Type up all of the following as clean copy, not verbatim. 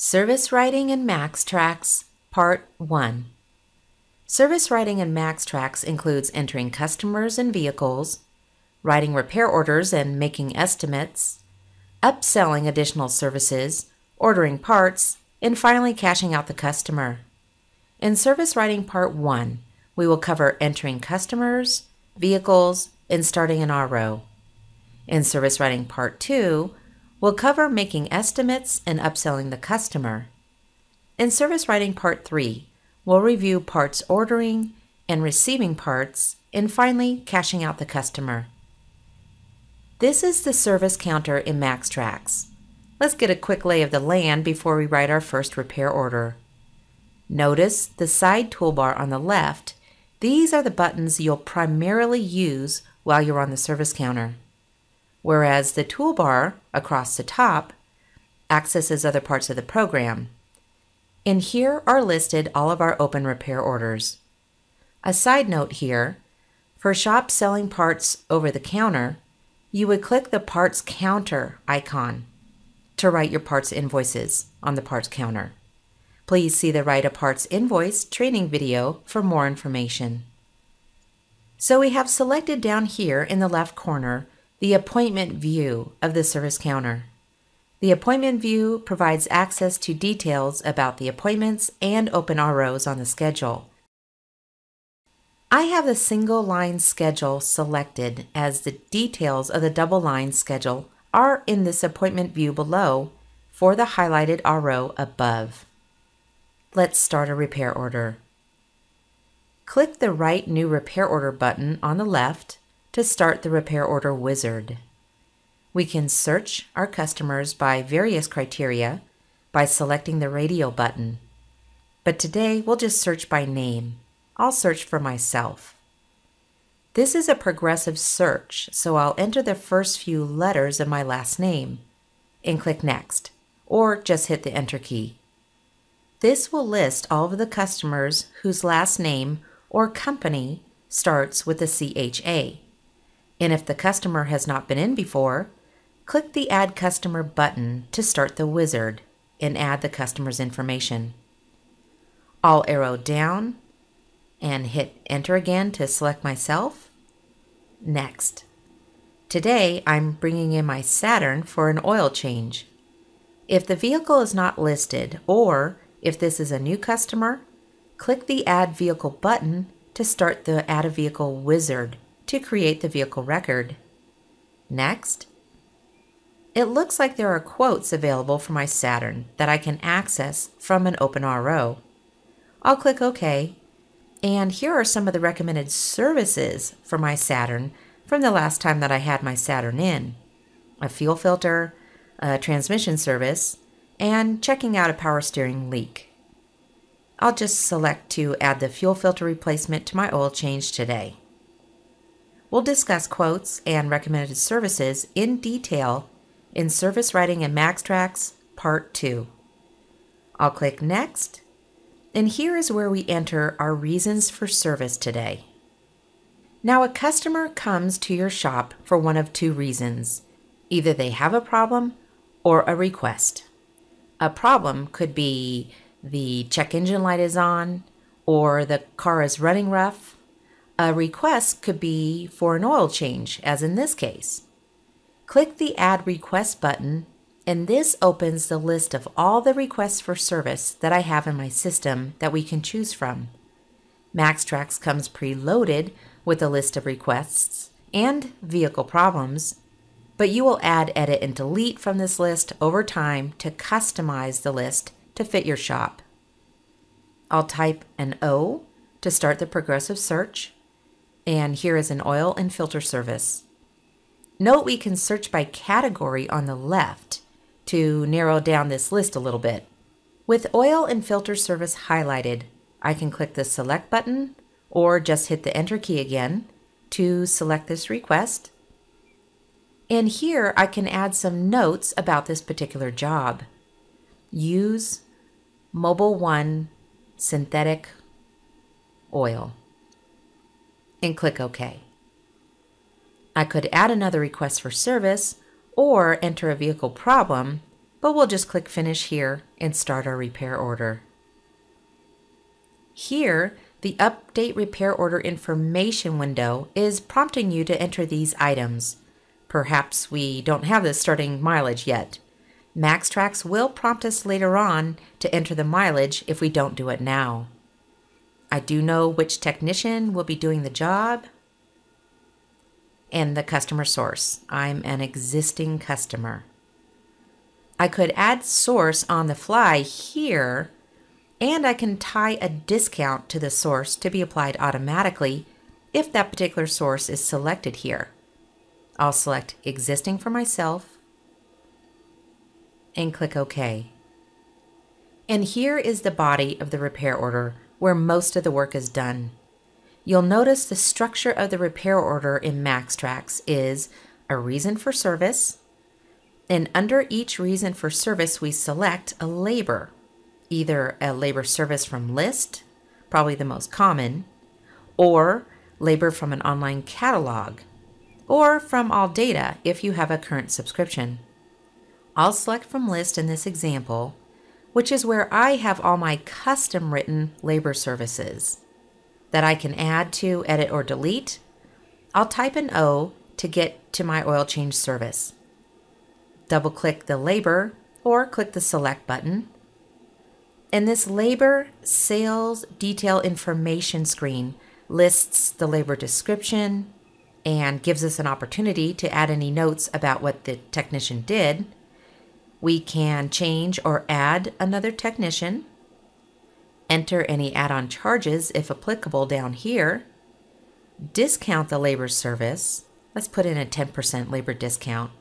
Service Writing in MaxxTraxx, Part 1. Service writing in MaxxTraxx includes entering customers and vehicles, writing repair orders and making estimates, upselling additional services, ordering parts, and finally cashing out the customer. In Service Writing Part 1, we will cover entering customers, vehicles, and starting an RO. In Service Writing Part 2, we'll cover making estimates and upselling the customer. In Service Writing Part 3, we'll review parts ordering and receiving parts, and finally cashing out the customer. This is the service counter in MaxxTraxx. Let's get a quick lay of the land before we write our first repair order. Notice the side toolbar on the left. These are the buttons you'll primarily use while you're on the service counter, whereas the toolbar across the top accesses other parts of the program. And here are listed all of our open repair orders. A side note here, for shops selling parts over the counter, you would click the parts counter icon to write your parts invoices on the parts counter. Please see the Write a Parts Invoice training video for more information. So we have selected down here in the left corner the appointment view of the service counter. The appointment view provides access to details about the appointments and open ROs on the schedule. I have the single line schedule selected as the details of the double line schedule are in this appointment view below for the highlighted RO above. Let's start a repair order. Click the Write New Repair Order button on the left to start the repair order wizard. We can search our customers by various criteria by selecting the radio button, but today we'll just search by name. I'll search for myself. This is a progressive search, so I'll enter the first few letters of my last name and click Next, or just hit the Enter key. This will list all of the customers whose last name or company starts with a CHA. And if the customer has not been in before, click the Add Customer button to start the wizard and add the customer's information. I'll arrow down and hit Enter again to select myself. Next. Today I'm bringing in my Saturn for an oil change. If the vehicle is not listed or if this is a new customer, click the Add Vehicle button to start the Add a Vehicle wizard to create the vehicle record. Next. It looks like there are quotes available for my Saturn that I can access from an open RO. I'll click OK, and here are some of the recommended services for my Saturn from the last time that I had my Saturn in: a fuel filter, a transmission service, and checking out a power steering leak. I'll just select to add the fuel filter replacement to my oil change today. We'll discuss quotes and recommended services in detail in Service Writing in MaxxTraxx Part 2. I'll click Next, and here is where we enter our reasons for service today. Now, a customer comes to your shop for one of two reasons. Either they have a problem or a request. A problem could be the check engine light is on or the car is running rough. A request could be for an oil change, as in this case. Click the Add Request button, and this opens the list of all the requests for service that I have in my system that we can choose from. MaxxTraxx comes preloaded with a list of requests and vehicle problems, but you will add, edit, and delete from this list over time to customize the list to fit your shop. I'll type an O to start the progressive search. And here is an oil and filter service. Note we can search by category on the left to narrow down this list a little bit. With oil and filter service highlighted, I can click the Select button or just hit the Enter key again to select this request. And here I can add some notes about this particular job. Use Mobil 1 synthetic oil, and click OK. I could add another request for service or enter a vehicle problem but we'll just click Finish here and start our repair order. Here, the Update Repair Order Information window is prompting you to enter these items. Perhaps we don't have the starting mileage yet. MaxxTraxx will prompt us later on to enter the mileage if we don't do it now. I do know which technician will be doing the job and the customer source. I'm an existing customer. I could add source on the fly here, and I can tie a discount to the source to be applied automatically if that particular source is selected here. I'll select existing for myself and click OK. And here is the body of the repair order where most of the work is done. You'll notice the structure of the repair order in MaxxTraxx is a reason for service, and under each reason for service we select a labor, either a labor service from list, probably the most common, or labor from an online catalog, or from all data if you have a current subscription. I'll select from list in this example, which is where I have all my custom written labor services that I can add to, edit, or delete. I'll type an O to get to my oil change service. Double click the labor or click the select button. And this labor sales detail information screen lists the labor description and gives us an opportunity to add any notes about what the technician did. We can change or add another technician, enter any add-on charges if applicable down here, discount the labor service, let's put in a 10% labor discount,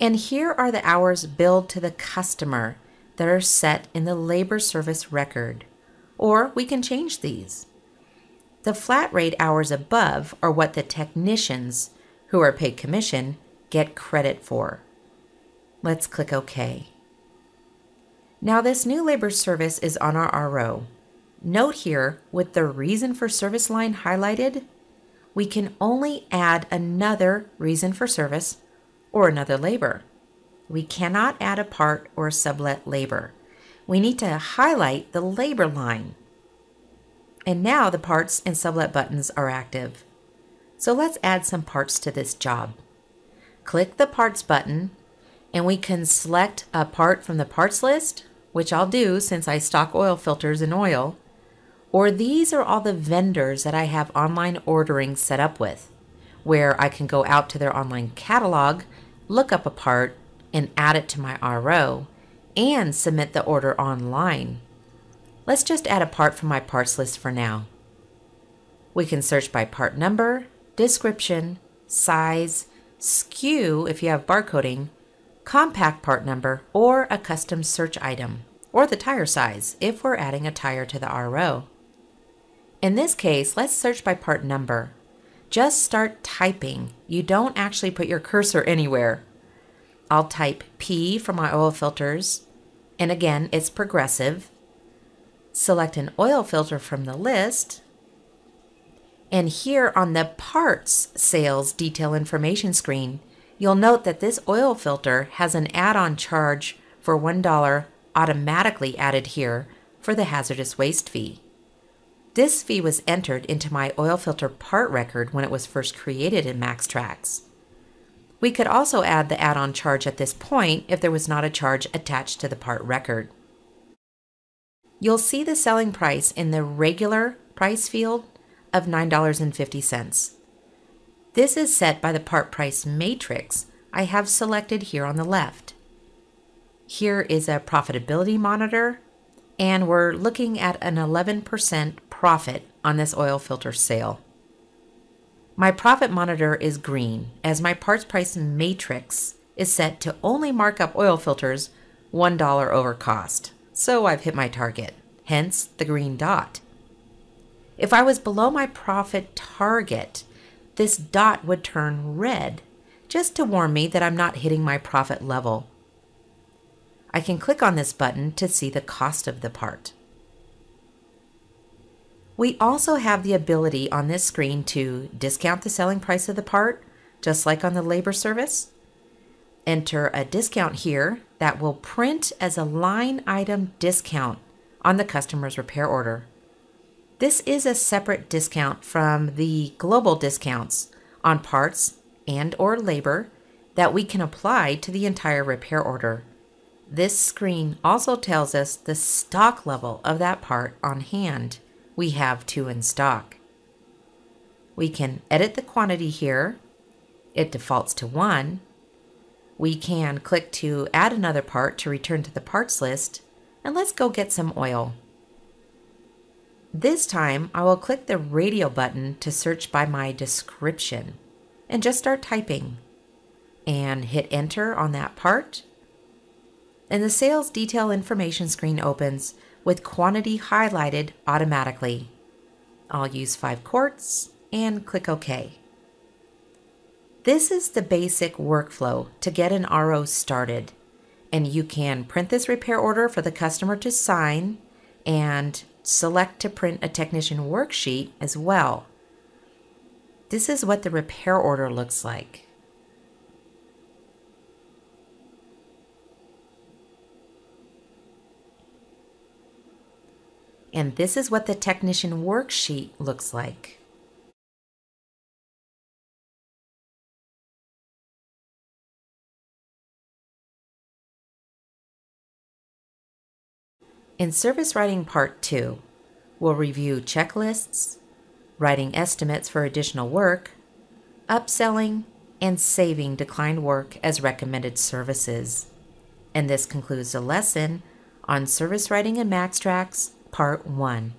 and here are the hours billed to the customer that are set in the labor service record, or we can change these. The flat rate hours above are what the technicians who are paid commission get credit for. Let's click OK. Now this new labor service is on our RO. Note here, with the reason for service line highlighted, we can only add another reason for service or another labor. We cannot add a part or a sublet labor. We need to highlight the labor line. And now the parts and sublet buttons are active. So let's add some parts to this job. Click the parts button, and we can select a part from the parts list, which I'll do since I stock oil filters and oil, or these are all the vendors that I have online ordering set up with, where I can go out to their online catalog, look up a part, and add it to my RO, and submit the order online. Let's just add a part from my parts list for now. We can search by part number, description, size, SKU if you have barcoding, compact part number, or a custom search item, or the tire size if we're adding a tire to the RO. In this case, let's search by part number. Just start typing. You don't actually put your cursor anywhere. I'll type P for my oil filters, and again, it's progressive. Select an oil filter from the list, and here on the parts sales detail information screen, you'll note that this oil filter has an add-on charge for $1 automatically added here for the hazardous waste fee. This fee was entered into my oil filter part record when it was first created in MaxxTraxx. We could also add the add-on charge at this point if there was not a charge attached to the part record. You'll see the selling price in the regular price field of $9.50. This is set by the part price matrix I have selected here on the left. Here is a profitability monitor, and we're looking at an 11% profit on this oil filter sale. My profit monitor is green, as my parts price matrix is set to only mark up oil filters $1 over cost. So I've hit my target, hence the green dot. If I was below my profit target, this dot would turn red, just to warn me that I'm not hitting my profit level. I can click on this button to see the cost of the part. We also have the ability on this screen to discount the selling price of the part, just like on the labor service, enter a discount here that will print as a line item discount on the customer's repair order. This is a separate discount from the global discounts on parts and/or labor that we can apply to the entire repair order. This screen also tells us the stock level of that part on hand we have two in stock. We can edit the quantity here. It defaults to 1. We can click to add another part to return to the parts list, and let's go get some oil. This time I will click the radio button to search by my description and just start typing and hit enter on that part, and the sales detail information screen opens with quantity highlighted automatically. I'll use 5 quarts and click OK. This is the basic workflow to get an RO started, and you can print this repair order for the customer to sign and select to print a technician worksheet as well. This is what the repair order looks like. And this is what the technician worksheet looks like. In Service Writing Part 2, we'll review checklists, writing estimates for additional work, upselling, and saving declined work as recommended services. And this concludes the lesson on Service Writing in MaxxTraxx Part 1.